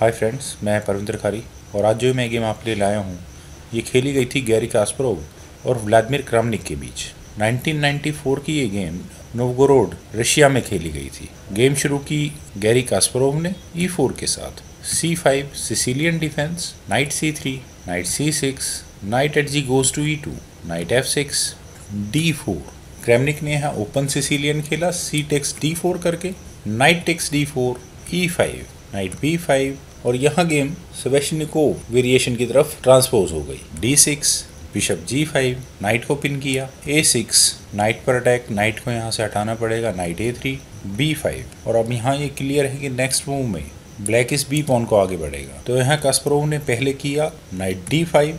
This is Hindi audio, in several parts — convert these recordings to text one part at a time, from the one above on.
हाय फ्रेंड्स, मैं परविंदर खारी और आज जो मैं गेम आपके लिए लाया हूँ ये खेली गई थी गैरी कास्परोव और व्लादिमीर क्रामनिक के बीच। 1994 की ये गेम नोवगोरोड रशिया में खेली गई थी। गेम शुरू की गैरी कास्परोव ने E4 के साथ, C5 Sicilian defence, knight C3, knight C6, knight eight G goes to E2, knight F6, D4। Kramnik ने यहाँ ओपन सिसिलियन खेला, C टेक्स D4 करके, knight takes D4, E5, night B5 और यहाँ गेम स्वेशनिकोव वेरिएशन की तरफ ट्रांसपोज हो गई। D6, बिशप G5, नाइट को पिन किया, A6, नाइट पर अटैक, नाइट को यहाँ से हटाना पड़ेगा, नाइट A3, B5 और अब यहाँ ये क्लियर है कि नेक्स्ट मूव में ब्लैक इस B पॉन को आगे बढ़ेगा। तो यहाँ कास्परोव ने पहले किया नाइट D5,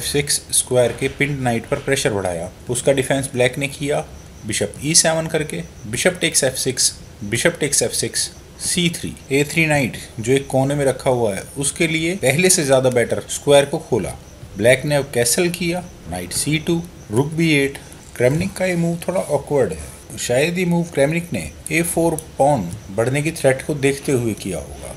F6 स्क्वायर के पिन नाइट पर प्रेशर बढ़ाया, उसका डिफेंस ब्लैक ने किया बिशप E7 करके, bishop takes F6, bishop takes F6, C3, A3 knight जो एक कोने में रखा हुआ है उसके लिए पहले से ज़्यादा बेटर स्क्वायर को खोला। ब्लैक ने अब कैसल किया नाइट C2, रुक B8। क्रामनिक का ये मूव थोड़ा ऑकवर्ड है, शायद ये मूव क्रामनिक ने A4 पॉन बढ़ने की थ्रेट को देखते हुए किया होगा,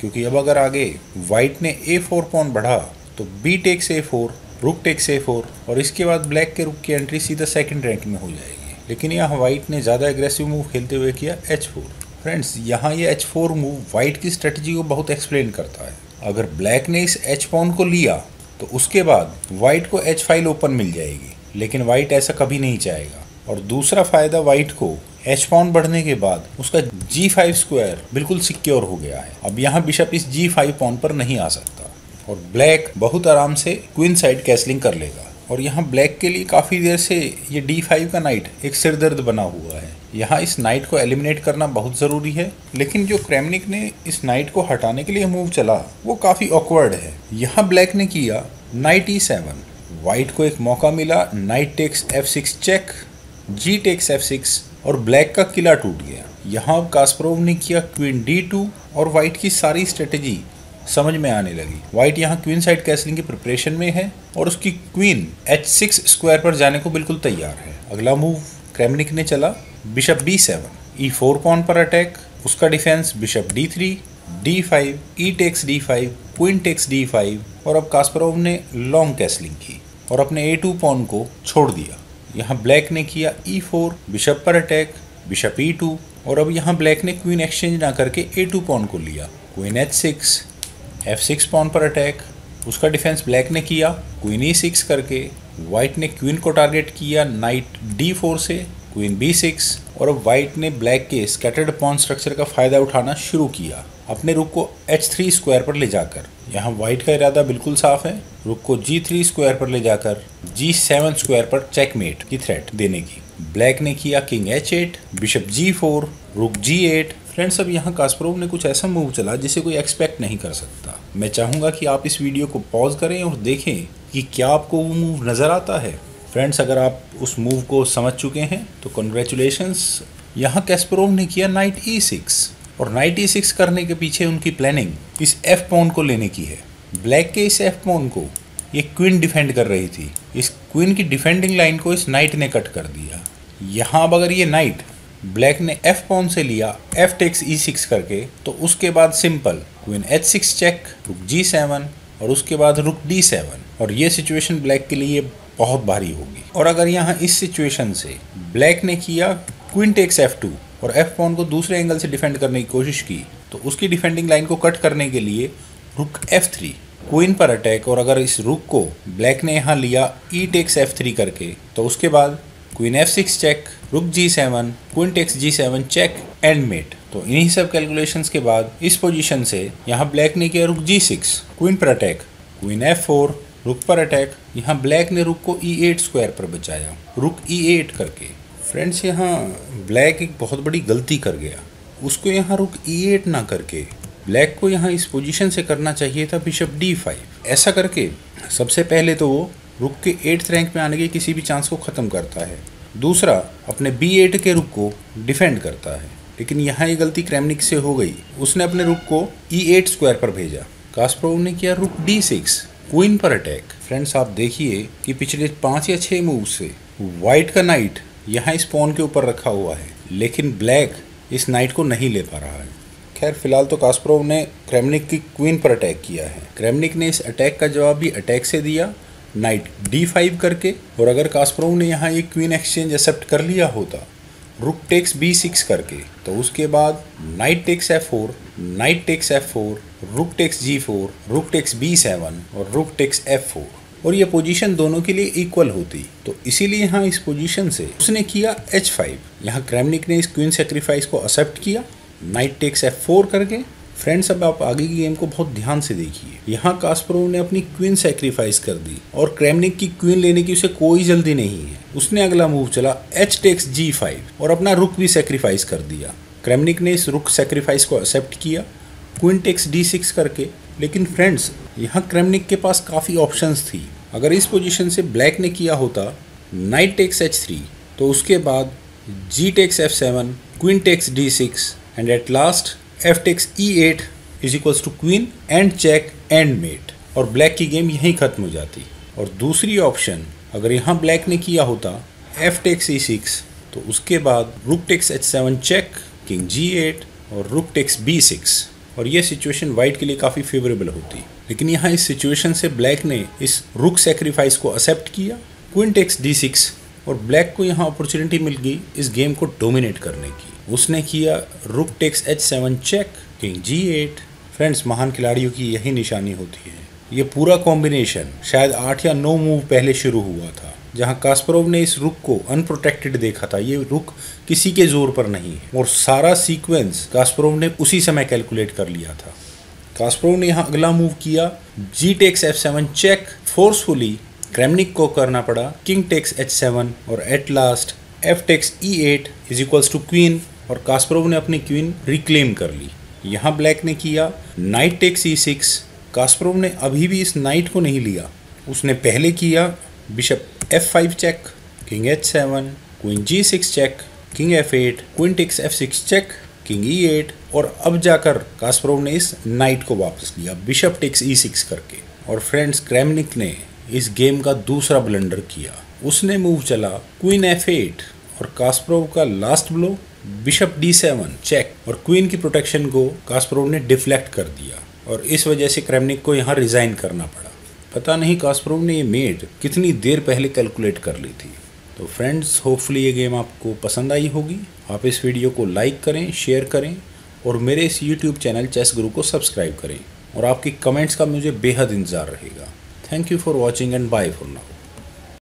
क्योंकि अब अगर आगे वाइट ने A4 पॉन बढ़ा तो B takes A4, rook takes A4 और इसके बाद ब्लैक के रुक की एंट्री सीधा सेकेंड रैंक में हो जाएगी। लेकिन यहाँ वाइट ने ज़्यादा एग्रेसिव मूव खेलते हुए किया H4। फ्रेंड्स, यहाँ ये H4 मूव वाइट की स्ट्रेटजी को बहुत एक्सप्लेन करता है। अगर ब्लैक ने इस H पॉन को लिया तो उसके बाद वाइट को H5 ओपन मिल जाएगी, लेकिन वाइट ऐसा कभी नहीं चाहेगा। और दूसरा फ़ायदा, वाइट को H पॉन बढ़ने के बाद उसका G5 स्क्वायर बिल्कुल सिक्योर हो गया है। अब यहाँ बिशप इस G5 पॉन पर नहीं आ सकता और ब्लैक बहुत आराम से क्वीन साइड कैसलिंग कर लेगा। और यहाँ ब्लैक के लिए काफ़ी देर से ये D5 का नाइट एक सिरदर्द बना हुआ है। यहाँ इस नाइट को एलिमिनेट करना बहुत ज़रूरी है, लेकिन जो क्रामनिक ने इस नाइट को हटाने के लिए मूव चला वो काफ़ी ऑकवर्ड है। यहाँ ब्लैक ने किया नाइट E7, वाइट को एक मौका मिला, knight takes F6 check, G takes F6 और ब्लैक का किला टूट गया। यहाँ अब कास्परोव ने किया क्वीन D2 और वाइट की सारी स्ट्रेटजी समझ में आने लगी। वाइट यहाँ क्वीन साइड कैसलिंग की प्रिपरेशन में है और उसकी क्वीन H6 स्क्वायर पर जाने को बिल्कुल तैयार है। अगला मूव क्रामनिक ने चला बिशप B7, E4 पॉन पर अटैक, उसका defence bishop D3, D5, E takes D5, queen takes D5 और अब कास्परोव ने लॉन्ग कैसलिंग की और अपने A2 पॉन को छोड़ दिया। यहाँ ब्लैक ने किया E4, बिशप पर अटैक, बिशप E2 और अब यहाँ ब्लैक ने क्वीन एक्सचेंज ना करके A2 पॉन को लिया, क्वीन H6, F6 पॉन पर अटैक, उसका डिफेंस ब्लैक ने किया क्वीन E6 करके, वाइट ने क्वीन को टारगेट किया नाइट D4 से, क्वीन B6 और अब वाइट ने ब्लैक के स्कैटर्ड पॉन स्ट्रक्चर का फ़ायदा उठाना शुरू किया अपने रुक को H3 स्क्वायर पर ले जाकर। यहाँ वाइट का इरादा बिल्कुल साफ है, रुक को G3 स्क्वायर पर ले जाकर G7 स्क्वायर पर चेकमेट की थ्रेट देने की। ब्लैक ने किया किंग H8, बिशप G4, रुक G8। फ्रेंड्स, अब यहाँ कास्परोव ने कुछ ऐसा मूव चला जिसे कोई एक्सपेक्ट नहीं कर सकता। मैं चाहूँगा कि आप इस वीडियो को पॉज करें और देखें कि क्या आपको वो मूव नज़र आता है। फ्रेंड्स, अगर आप उस मूव को समझ चुके हैं तो कॉन्ग्रेचुलेशंस। यहाँ कास्परोव ने किया नाइट E6 और नाइट E6 करने के पीछे उनकी प्लानिंग इस F पॉन को लेने की है। ब्लैक के इस F पॉन को ये क्वीन डिफेंड कर रही थी, इस क्वीन की डिफेंडिंग लाइन को इस नाइट ने कट कर दिया। यहाँ अब अगर ये नाइट ब्लैक ने F पॉन से लिया F टेक्स E6 करके तो उसके बाद simple queen H6 check, rook G7 और उसके बाद रुक D7 और ये सिचुएशन ब्लैक के लिए बहुत भारी होगी। और अगर यहाँ इस सिचुएशन से ब्लैक ने किया क्वीन टेक्स F2 और F पॉन को दूसरे एंगल से डिफेंड करने की कोशिश की तो उसकी डिफेंडिंग लाइन को कट करने के लिए रुक F3, क्वीन पर अटैक और अगर इस रुक को ब्लैक ने यहाँ लिया E टेक्स F3 करके तो उसके बाद queen F6 check, rook G7, queen takes G7 check, and mate. तो इन्हीं सब कैलकुलेशंस के बाद इस पोजीशन से यहाँ ब्लैक ने किया रुक G6, क्वीन पर अटैक, क्वीन F4, रुक पर अटैक। यहाँ ब्लैक ने रुक को E8 स्क्वायर पर बचाया, रुक E8 करके। फ्रेंड्स, यहाँ ब्लैक एक बहुत बड़ी गलती कर गया, उसको यहाँ रुक E8 ना करके ब्लैक को यहाँ इस पोजीशन से करना चाहिए था बिशप D5। ऐसा करके सबसे पहले तो वो रुक के 8th रैंक में आने के किसी भी चांस को ख़त्म करता है, दूसरा अपने B8 के रुक को डिफेंड करता है। लेकिन यहाँ ये गलती क्रामनिक से हो गई, उसने अपने रुक को E8 स्क्वायर पर भेजा। कास्परोव ने किया रुक D6, क्वीन पर अटैक। फ्रेंड्स, आप देखिए कि पिछले 5 या 6 मूव से वाइट का नाइट यहाँ इस पॉन के ऊपर रखा हुआ है, लेकिन ब्लैक इस नाइट को नहीं ले पा रहा है। खैर फिलहाल तो कास्परोव ने क्रेमनिक की क्वीन पर अटैक किया है। क्रेमनिक ने इस अटैक का जवाब भी अटैक से दिया नाइट d5 करके, और अगर कास्परोव ने यहाँ ये क्वीन एक्सचेंज एक्सेप्ट कर लिया होता रुक टेक्स b6 करके, तो उसके बाद knight takes f4, night takes f4, rook takes g4, rook takes b7 और रुक टेक्स f4, और ये पोजीशन दोनों के लिए इक्वल होती। तो इसीलिए यहाँ इस पोजीशन से उसने किया h5। यहाँ क्रेमनिक ने इस क्वीन सेक्रीफाइस को एक्सेप्ट किया नाइट टेक्स f4 करके। फ्रेंड्स अब आप आगे की गेम को बहुत ध्यान से देखिए। यहाँ कास्परोव ने अपनी क्वीन सेक्रीफाइस कर दी और क्रेमनिक की क्वीन लेने की उसे कोई जल्दी नहीं है। उसने अगला मूव चला h टेक्स g5 और अपना रुक भी सेक्रीफाइस कर दिया। क्रेमनिक ने इस रुक सेक्रीफाइस को एक्सेप्ट किया क्वीन टेक्स d6 करके। लेकिन फ्रेंड्स यहाँ क्रेमनिक के पास काफ़ी ऑप्शंस थी। अगर इस पोजीशन से ब्लैक ने किया होता नाइट टेक्स h3, तो उसके बाद g takes f7, queen takes d6 and at last f takes e8 is equals to queen and check and mate, और ब्लैक की गेम यहीं ख़त्म हो जाती। और दूसरी ऑप्शन अगर यहाँ ब्लैक ने किया होता f takes e6, तो उसके बाद रुक takes h7 check, king g8 और रुक takes b6, और ये सिचुएशन वाइट के लिए काफ़ी फेवरेबल होती। लेकिन यहाँ इस सिचुएशन से ब्लैक ने इस रुक सेक्रीफाइस को एक्सेप्ट किया क्वीन takes d6, और ब्लैक को यहाँ अपॉर्चुनिटी मिल गई इस गेम को डोमिनेट करने की। उसने किया rook takes h7 check, king g8। Friends महान खिलाड़ियों की यही निशानी होती है। ये पूरा कॉम्बिनेशन शायद 8 या 9 मूव पहले शुरू हुआ था, जहाँ कास्परोव ने इस रुक को अनप्रोटेक्टेड देखा था। ये रुक किसी के जोर पर नहीं है और सारा सीक्वेंस कास्परोव ने उसी समय कैलकुलेट कर लिया था। कास्परोव ने यहाँ अगला मूव किया G takes f7 check. Forcefully Kramnik को करना पड़ा किंग टेक्स h7 और at last f takes e8 is equals to queen, और कास्परोव ने अपनी क्वीन रिक्लेम कर ली। यहाँ ब्लैक ने किया नाइट टेक्स e6। कास्परोव ने अभी भी इस नाइट को नहीं लिया। उसने पहले किया bishop f5 check, king h7, queen g6 check, king f8, queen takes f6 check, king e8, और अब जाकर कास्परोव ने इस नाइट को वापस लिया बिशप टेक्स e6 करके। और फ्रेंड्स क्रेमनिक ने इस गेम का दूसरा ब्लंडर किया। उसने मूव चला क्वीन f8 और कास्परोव का last blow bishop d7 check, और क्वीन की प्रोटेक्शन को कास्परोव ने डिफ्लेक्ट कर दिया, और इस वजह से क्रेमनिक को यहाँ रिज़ाइन करना पड़ा। पता नहीं कास्परोव ने ये मेड कितनी देर पहले कैलकुलेट कर ली थी। तो फ्रेंड्स होपफुली ये गेम आपको पसंद आई होगी। आप इस वीडियो को लाइक करें, शेयर करें और मेरे इस यूट्यूब चैनल चेस गुरु को सब्सक्राइब करें, और आपके कमेंट्स का मुझे बेहद इंतज़ार रहेगा। Thank you for watching and bye for now.